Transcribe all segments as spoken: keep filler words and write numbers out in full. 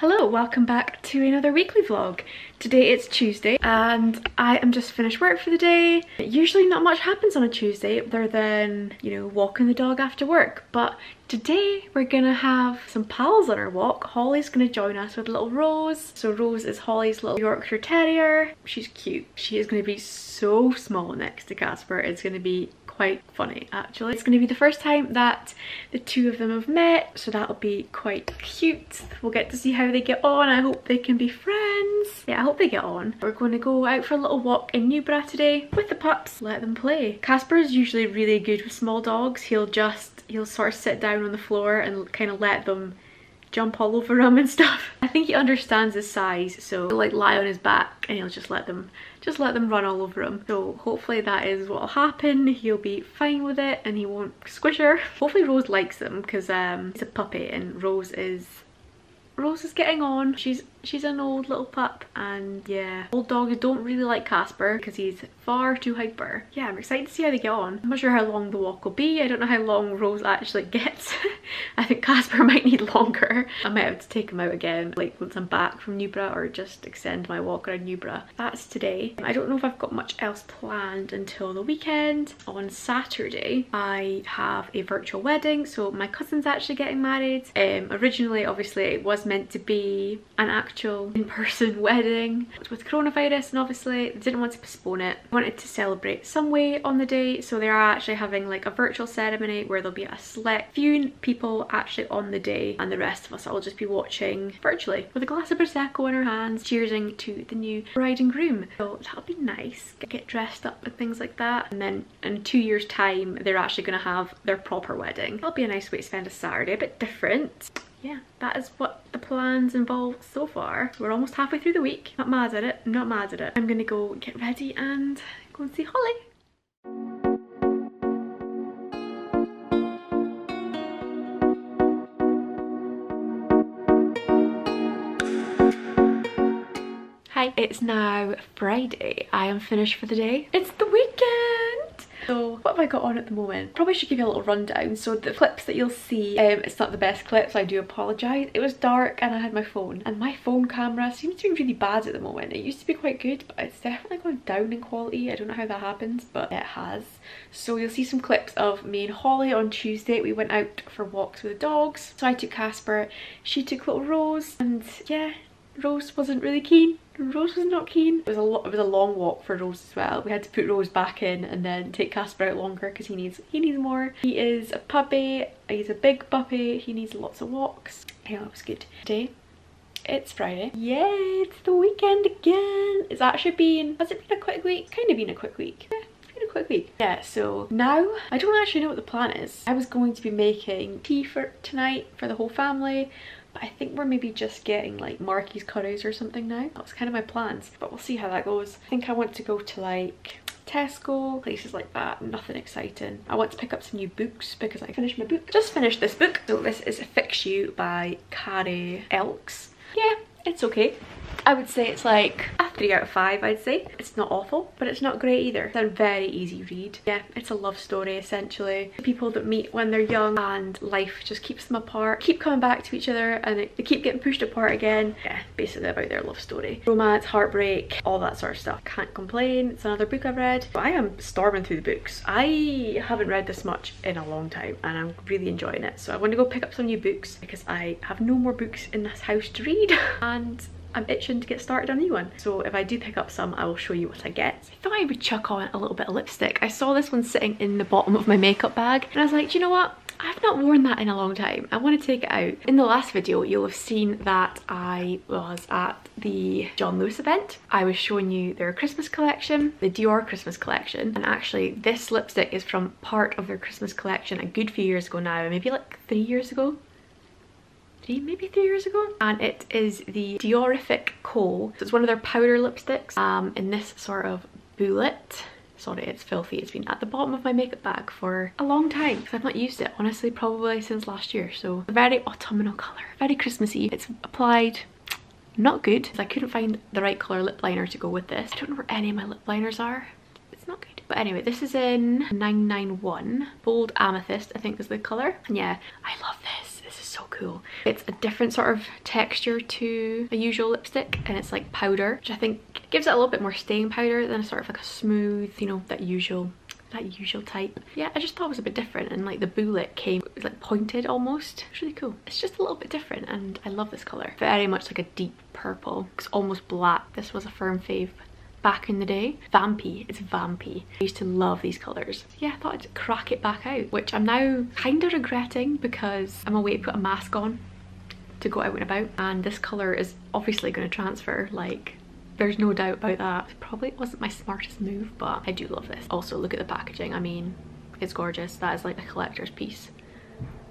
Hello, welcome back to another weekly vlog. Today it's Tuesday and I am just finished work for the day. Usually not much happens on a Tuesday other than, you know, walking the dog after work, but today we're gonna have some pals on our walk. Holly's gonna join us with little Rose. So Rose is Holly's little Yorkshire Terrier. She's cute. She is gonna be so small next to Casper. It's gonna be quite funny actually. It's going to be the first time that the two of them have met, so that'll be quite cute. We'll get to see how they get on. I hope they can be friends. Yeah, I hope they get on. We're going to go out for a little walk in Newburgh today with the pups. Let them play. Casper is usually really good with small dogs. He'll just, he'll sort of sit down on the floor and kind of let them jump all over him and stuff. I think he understands his size, so he'll like lie on his back and he'll just let them just let them run all over him. So hopefully that is what'll happen. He'll be fine with it and he won't squish her. Hopefully Rose likes him because um he's a puppy and Rose is Rose is getting on. She's she's an old little pup, and yeah, old dogs don't really like Casper because he's far too hyper. Yeah, I'm excited to see how they get on. I'm not sure how long the walk will be. I don't know how long Rose actually gets. I think Casper might need longer. I might have to take him out again, like once I'm back from Newburgh, or just extend my walk around Newburgh. That's today. I don't know if I've got much else planned until the weekend. On Saturday, I have a virtual wedding, so my cousin's actually getting married. Um, originally, obviously, it was meant to be an actual actual in-person wedding. With coronavirus, and obviously they didn't want to postpone it. They wanted to celebrate some way on the day, so they are actually having like a virtual ceremony where there'll be a select few people actually on the day, and the rest of us will just be watching virtually with a glass of Prosecco in our hands, cheersing to the new bride and groom. So that'll be nice. Get dressed up and things like that, and then in two years' time they're actually going to have their proper wedding. That'll be a nice way to spend a Saturday, a bit different. Yeah, that is what the plans involve so far. We're almost halfway through the week. Not mad at it, not mad at it. I'm gonna go get ready and go and see Holly. Hi, it's now Friday. I am finished for the day. It's the weekend! So what have I got on at the moment? Probably should give you a little rundown. So the clips that you'll see, um, it's not the best clips, I do apologise. It was dark and I had my phone, and my phone camera seems to be really bad at the moment. It used to be quite good, but it's definitely gone down in quality. I don't know how that happens, but it has. So you'll see some clips of me and Holly on Tuesday. We went out for walks with the dogs. So I took Casper, she took little Rose, and yeah, Rose wasn't really keen. Rose was not keen. It was a lot. It was a long walk for Rose as well. We had to put Rose back in and then take Casper out longer because he needs he needs more. He is a puppy. He's a big puppy. He needs lots of walks. Yeah, that was good. Today, it's Friday. Yeah, it's the weekend again. It's actually been. Has it been a quick week? It's kind of been a quick week. Yeah. Quick week. Yeah, so now I don't actually know what the plan is. I was going to be making tea for tonight for the whole family, but I think we're maybe just getting like Marky's curries or something now. That was kind of my plans, but we'll see how that goes. I think I want to go to like Tesco, places like that, nothing exciting. I want to pick up some new books because I finished my book. Just finished this book. So this is Fix You by Carrie Elks. Yeah, it's okay. I would say it's like a three out of five, I'd say. It's not awful, but it's not great either. It's a very easy read. Yeah, it's a love story, essentially. The people that meet when they're young and life just keeps them apart, keep coming back to each other, and they keep getting pushed apart again. Yeah, basically about their love story. Romance, heartbreak, all that sort of stuff. Can't complain. It's another book I've read. But I am storming through the books. I haven't read this much in a long time, and I'm really enjoying it. So I want to go pick up some new books because I have no more books in this house to read. And I'm itching to get started on a new one. So if I do pick up some, I will show you what I get. I thought I would chuck on a little bit of lipstick. I saw this one sitting in the bottom of my makeup bag and I was like, do you know what? I've not worn that in a long time. I want to take it out. In the last video, you'll have seen that I was at the John Lewis event. I was showing you their Christmas collection, the Dior Christmas collection. And actually this lipstick is from part of their Christmas collection a good few years ago now, maybe like three years ago. Three, maybe three years ago, and it is the Diorific Kohl. So it's one of their powder lipsticks um in this sort of bullet. Sorry, it's filthy. It's been at the bottom of my makeup bag for a long time because I've not used it, honestly, probably since last year. So a very autumnal color, very Christmassy. It's applied not good because I couldn't find the right color lip liner to go with this. I don't know where any of my lip liners are. It's not good. But anyway, this is in nine nine one. Bold Amethyst, I think, is the color. And yeah, I love this. This is so cool. It's a different sort of texture to a usual lipstick, and it's like powder, which I think gives it a little bit more staying powder than sort of like a smooth, you know, that usual that usual type. Yeah, I just thought it was a bit different, and like the bullet came, it was like pointed almost. It's really cool. It's just a little bit different, and I love this color. Very much like a deep purple. It's almost black. This was a firm fave back in the day. Vampy, it's vampy. I used to love these colours. Yeah, I thought I'd crack it back out, which I'm now kind of regretting because I'm away to put a mask on to go out and about, and this colour is obviously going to transfer, like there's no doubt about that. It probably wasn't my smartest move, but I do love this. Also, look at the packaging. I mean, it's gorgeous. That is like a collector's piece.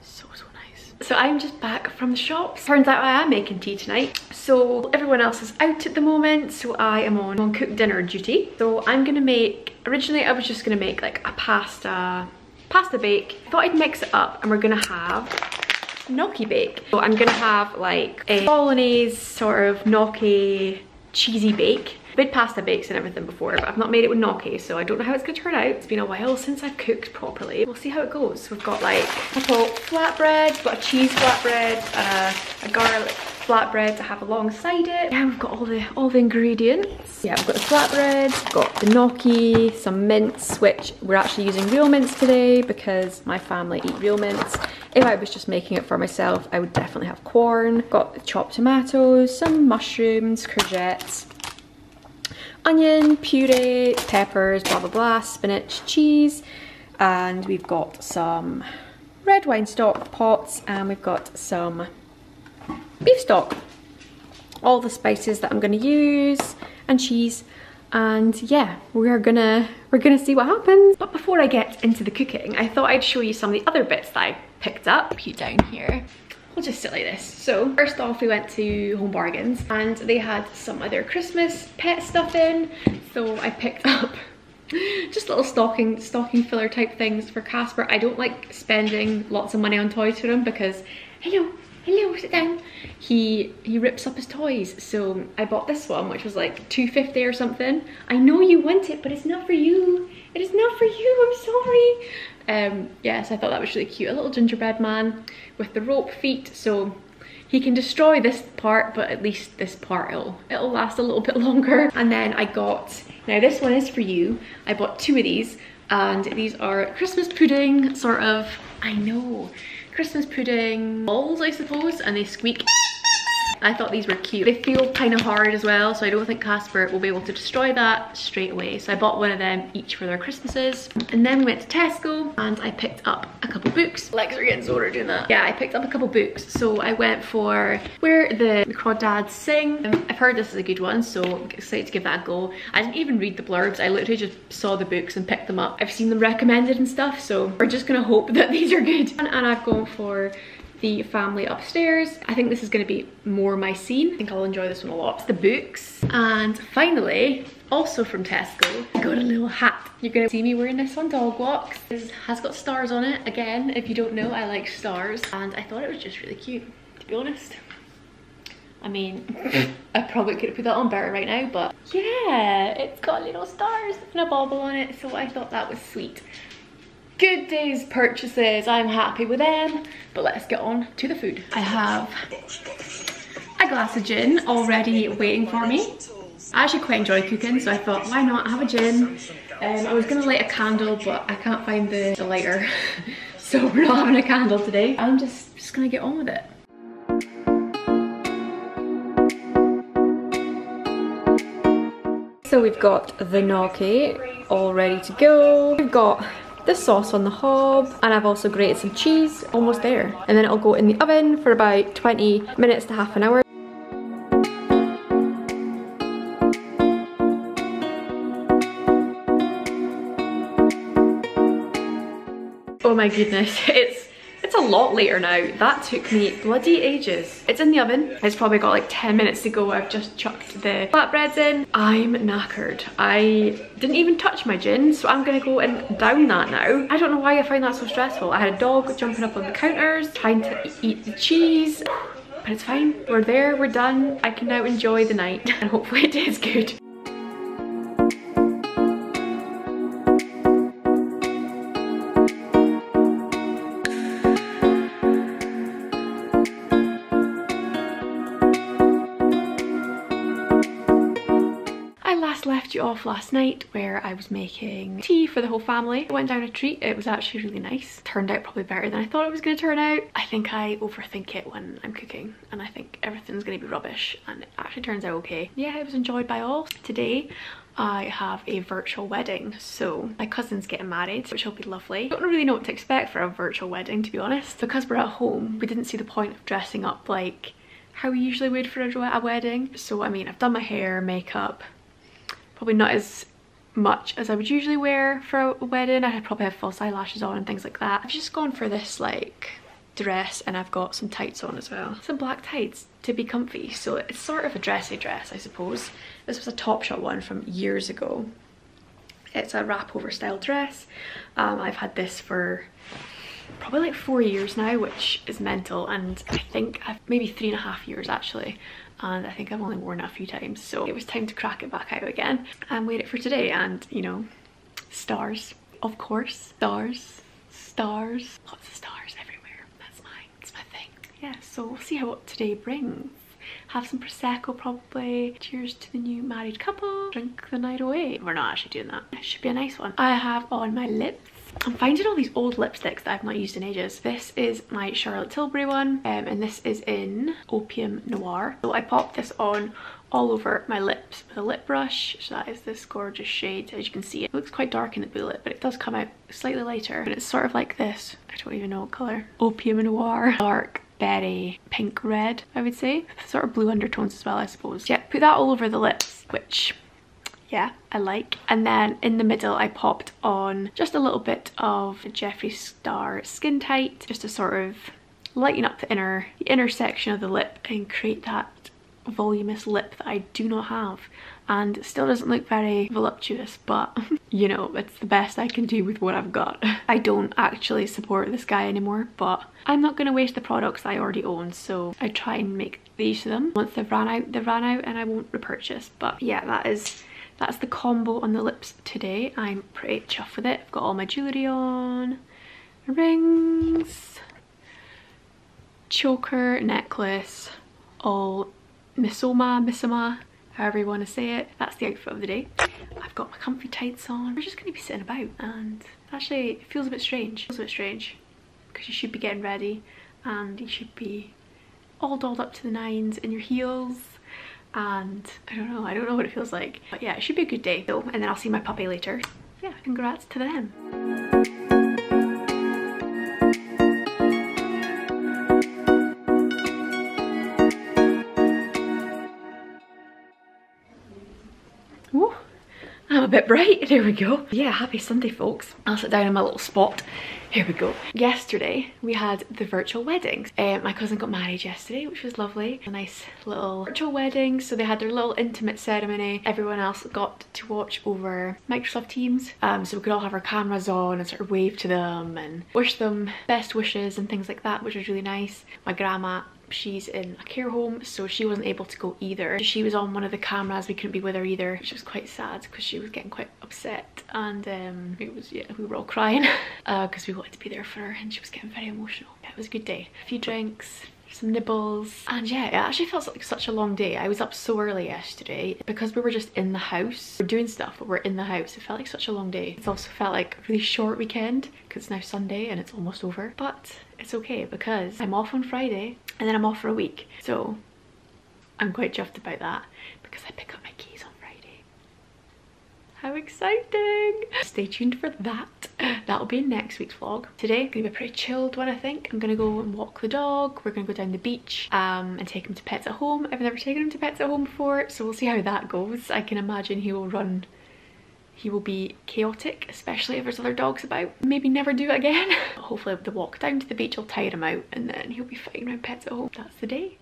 So, so nice. So I'm just back from the shops. Turns out I am making tea tonight. So everyone else is out at the moment, so I am on, on cook dinner duty. So I'm gonna make, originally I was just gonna make like a pasta, pasta bake. I thought I'd mix it up, and we're gonna have gnocchi bake. So I'm gonna have like a bolognese sort of gnocchi, cheesy bake. I made pasta bakes and everything before, but I've not made it with gnocchi, so I don't know how it's gonna turn out. It's been a while since I've cooked properly. We'll see how it goes. We've got like a couple flatbreads, got a cheese flatbread, uh, a garlic flatbread to have alongside it. Yeah, we've got all the all the ingredients. Yeah, we've got the flatbread, got the gnocchi, some mince, which we're actually using real mince today because my family eat real mince. If I was just making it for myself, I would definitely have corn. Got chopped tomatoes, some mushrooms, courgettes, onion, puree, peppers, blah, blah, blah, spinach, cheese. And we've got some red wine stock pots, and we've got some beef stock. All the spices that I'm gonna use, and cheese. And yeah, we're gonna we're gonna see what happens. But before I get into the cooking, I thought I'd show you some of the other bits that I picked up. You down here, we'll just sit like this. So first off, we went to Home Bargains, and they had some other Christmas pet stuff in. So I picked up just little stocking stocking filler type things for Casper. I don't like spending lots of money on toys for him because hello. Hello, sit down. He he rips up his toys. So I bought this one, which was like two fifty or something. I know you want it, but it's not for you. It is not for you, I'm sorry. Um, yes, I thought that was really cute. A little gingerbread man with the rope feet. So he can destroy this part, but at least this part, it'll, it'll last a little bit longer. And then I got, now this one is for you. I bought two of these, and these are Christmas pudding, sort of, I know. Christmas pudding balls, I suppose, and they squeak. I thought these were cute. They feel kind of hard as well, so I don't think Casper will be able to destroy that straight away. So I bought one of them each for their Christmases. And then we went to Tesco, and I picked up a couple books. Legs are getting sore doing that. Yeah, I picked up a couple books. So I went for Where the Crawdads Sing. I've heard this is a good one, so I'm excited to give that a go. I didn't even read the blurbs. I literally just saw the books and picked them up. I've seen them recommended and stuff, so we're just gonna hope that these are good. And, and I've gone for The Family Upstairs. I think this is going to be more my scene. I think I'll enjoy this one a lot. It's the books. And finally, also from Tesco, I got a little hat. You're going to see me wearing this on dog walks. This has got stars on it. Again, if you don't know, I like stars. And I thought it was just really cute, to be honest. I mean, I probably could put that on better right now, but yeah, it's got little stars and a bauble on it. So I thought that was sweet. Good day's purchases, I'm happy with them, but let's get on to the food. I have a glass of gin already waiting for me. I actually quite enjoy cooking, so I thought, why not have a gin? Um, I was gonna light a candle, but I can't find the, the lighter, so we're not having a candle today. I'm just, just gonna get on with it. So we've got the gnocchi all ready to go. We've got this sauce on the hob, and I've also grated some cheese, almost there. And then it'll go in the oven for about twenty minutes to half an hour. Oh my goodness, it's it's a lot later now. That took me bloody ages. It's in the oven. It's probably got like ten minutes to go. I've just chucked the flatbreads in. I'm knackered. I didn't even touch my gin, so I'm gonna go and down that now. I don't know why I find that so stressful. I had a dog jumping up on the counters, trying to eat the cheese, but it's fine. We're there, we're done. I can now enjoy the night, and hopefully it tastes good. you off last night where I was making tea for the whole family. I went down a treat. It was actually really nice. Turned out probably better than I thought it was going to turn out. I think I overthink it when I'm cooking and I think everything's going to be rubbish, and it actually turns out okay. Yeah, it was enjoyed by all. Today I have a virtual wedding, so my cousin's getting married, which will be lovely. I don't really know what to expect for a virtual wedding, to be honest. Because we're at home, we didn't see the point of dressing up like how we usually would for a wedding. So I mean, I've done my hair, makeup, probably not as much as I would usually wear for a wedding. I'd probably have false eyelashes on and things like that. I've just gone for this like dress, and I've got some tights on as well, some black tights to be comfy. So it's sort of a dressy dress, I suppose. This was a Topshop one from years ago. It's a wrap over style dress. um, I've had this for probably like four years now, which is mental, and I think I've maybe three and a half years actually, and I think I've only worn it a few times, so it was time to crack it back out again and wear it for today. And you know, stars, of course, stars, stars, lots of stars everywhere. That's mine, it's my thing. Yeah, so we'll see how what today brings. Have some Prosecco probably. Cheers to the new married couple. Drink the night away. We're not actually doing that. It should be a nice one. I have on my lips, I'm finding all these old lipsticks that I've not used in ages. This is my Charlotte Tilbury one, um, and this is in Opium Noir. So I popped this on all over my lips with a lip brush. So that is this gorgeous shade. As you can see, it looks quite dark in the blue lip, but it does come out slightly lighter. And it's sort of like this, I don't even know what colour. Opium Noir. Dark berry pink red, I would say. Sort of blue undertones as well, I suppose. Yeah, put that all over the lips, which... yeah, I like. And then in the middle I popped on just a little bit of Jeffree Star Skin Tight, just to sort of lighten up the inner the inner section of the lip and create that voluminous lip that I do not have, and still doesn't look very voluptuous, but you know, it's the best I can do with what I've got. I don't actually support this guy anymore, but I'm not going to waste the products I already own, so I try and make the use of them. Once they've run out, they've run out, and I won't repurchase. But yeah, that is that's the combo on the lips today. I'm pretty chuffed with it. I've got all my jewellery on, rings, choker, necklace, all Missoma, Missoma, however you want to say it. That's the outfit of the day. I've got my comfy tights on. We're just going to be sitting about, and actually it feels a bit strange. It feels a bit strange because you should be getting ready and you should be all dolled up to the nines in your heels. And I don't know, I don't know what it feels like. But yeah, it should be a good day. So, and then I'll see my puppy later. Yeah, congrats to them. Woo, I'm a bit bright, there we go. Yeah, happy Sunday folks. I'll sit down in my little spot. Here we go. Yesterday we had the virtual weddings. Um, my cousin got married yesterday, which was lovely. A nice little virtual wedding. So they had their little intimate ceremony. Everyone else got to watch over Microsoft Teams. Um, so we could all have our cameras on and sort of wave to them and wish them best wishes and things like that, which was really nice. My grandma, she's in a care home, so she wasn't able to go either. She was on one of the cameras, we couldn't be with her either, which was quite sad because she was getting quite upset, and um it was, yeah, we were all crying uh because we wanted to be there for her and she was getting very emotional. Yeah, it was a good day. A few drinks, some nibbles, and yeah, it actually felt like such a long day. I was up so early yesterday because we were just in the house. We're doing stuff, but we're in the house. It felt like such a long day. It's also felt like a really short weekend because it's now Sunday and it's almost over, but it's okay because I'm off on Friday and then I'm off for a week, so I'm quite chuffed about that because I pick up my keys on Friday. How exciting! Stay tuned for that. That'll be in next week's vlog. Today gonna be a pretty chilled one, I think. I'm gonna go and walk the dog. We're gonna go down the beach um, and take him to Pets at Home. I've never taken him to Pets at Home before, so we'll see how that goes. I can imagine he will run, he will be chaotic, especially if there's other dogs about. Maybe never do it again. Hopefully the walk down to the beach will tire him out and then he'll be fine around Pets at Home. That's the day.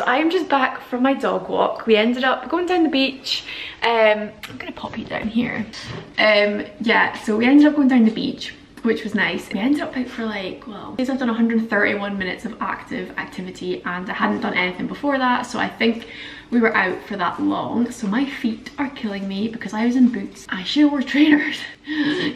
So I'm just back from my dog walk. We ended up going down the beach. Um, I'm gonna pop you down here. Um, yeah, so we ended up going down the beach, which was nice. We ended up out for like, well, I've done one hundred thirty-one minutes of active activity and I hadn't done anything before that. So I think we were out for that long. So my feet are killing me because I was in boots. I should have wore trainers.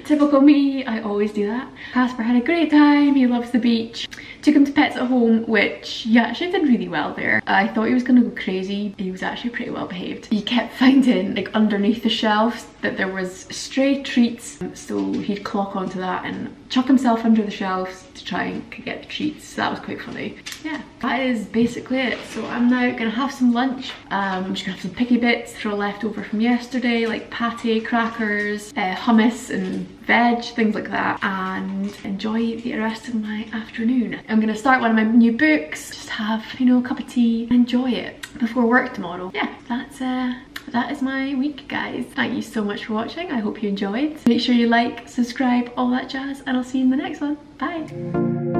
Typical me, I always do that. Casper had a great time, he loves the beach. Took him to Pets at Home, which he actually did really well there. I thought he was gonna go crazy. He was actually pretty well behaved. He kept finding like underneath the shelves that there was stray treats. So he'd clock onto that and chuck himself under the shelves to try and get the treats. So that was quite funny. Yeah, that is basically it. So I'm now gonna have some lunch. Um, I'm just gonna have some picky bits that are left over from yesterday, like pate, crackers, uh, hummus and veg, things like that, and enjoy the rest of my afternoon. I'm gonna start one of my new books, just have, you know, a cup of tea, enjoy it before work tomorrow. Yeah, that's uh, that is my week, guys. Thank you so much for watching. I hope you enjoyed. Make sure you like, subscribe, all that jazz, and I'll see you in the next one. Bye.